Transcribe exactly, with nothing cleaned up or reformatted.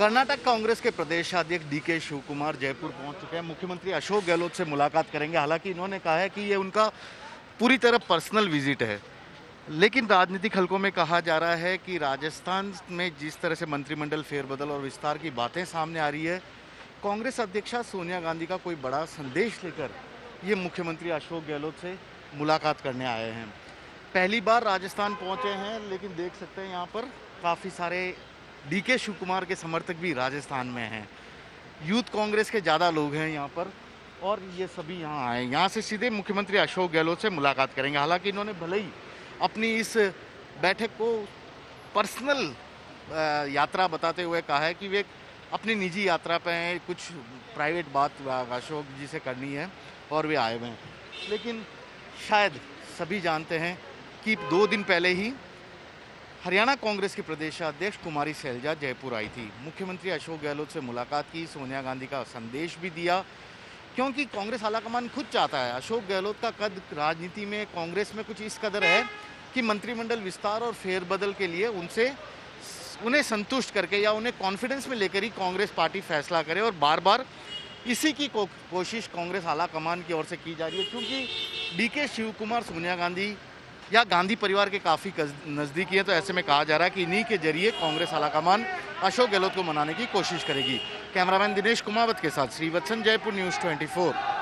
कर्नाटक कांग्रेस के प्रदेश अध्यक्ष डीके शिवकुमार जयपुर पहुंच चुके हैं। मुख्यमंत्री अशोक गहलोत से मुलाकात करेंगे। हालांकि इन्होंने कहा है कि ये उनका पूरी तरह पर्सनल विजिट है, लेकिन राजनीतिक हलकों में कहा जा रहा है कि राजस्थान में जिस तरह से मंत्रिमंडल फेरबदल और विस्तार की बातें सामने आ रही है, कांग्रेस अध्यक्षा सोनिया गांधी का कोई बड़ा संदेश लेकर ये मुख्यमंत्री अशोक गहलोत से मुलाकात करने आए हैं। पहली बार राजस्थान पहुँचे हैं, लेकिन देख सकते हैं यहाँ पर काफ़ी सारे डीके शिवकुमार के समर्थक भी राजस्थान में हैं। यूथ कांग्रेस के ज़्यादा लोग हैं यहाँ पर और ये सभी यहाँ आए। यहाँ से सीधे मुख्यमंत्री अशोक गहलोत से मुलाकात करेंगे। हालांकि इन्होंने भले ही अपनी इस बैठक को पर्सनल यात्रा बताते हुए कहा है कि वे अपनी निजी यात्रा पे हैं, कुछ प्राइवेट बात अशोक जी से करनी है और वे आए हुए हैं। लेकिन शायद सभी जानते हैं कि दो दिन पहले ही हरियाणा कांग्रेस की प्रदेश अध्यक्ष कुमारी सैलजा जयपुर आई थी। मुख्यमंत्री अशोक गहलोत से मुलाकात की, सोनिया गांधी का संदेश भी दिया, क्योंकि कांग्रेस आलाकमान खुद चाहता है। अशोक गहलोत का कद राजनीति में कांग्रेस में कुछ इस कदर है कि मंत्रिमंडल विस्तार और फेरबदल के लिए उनसे उन्हें संतुष्ट करके या उन्हें कॉन्फिडेंस में लेकर ही कांग्रेस पार्टी फैसला करे। और बार बार इसी की को, कोशिश कांग्रेस आलाकमान की ओर से की जा रही है, क्योंकि डी के शिवकुमार सोनिया गांधी या गांधी परिवार के काफ़ी नज़दीकी है। तो ऐसे में कहा जा रहा है कि इन्हीं के जरिए कांग्रेस आलाकमान अशोक गहलोत को मनाने की कोशिश करेगी। कैमरामैन दिनेश कुमावत के साथ Srivatsan, Jaipur news twenty four.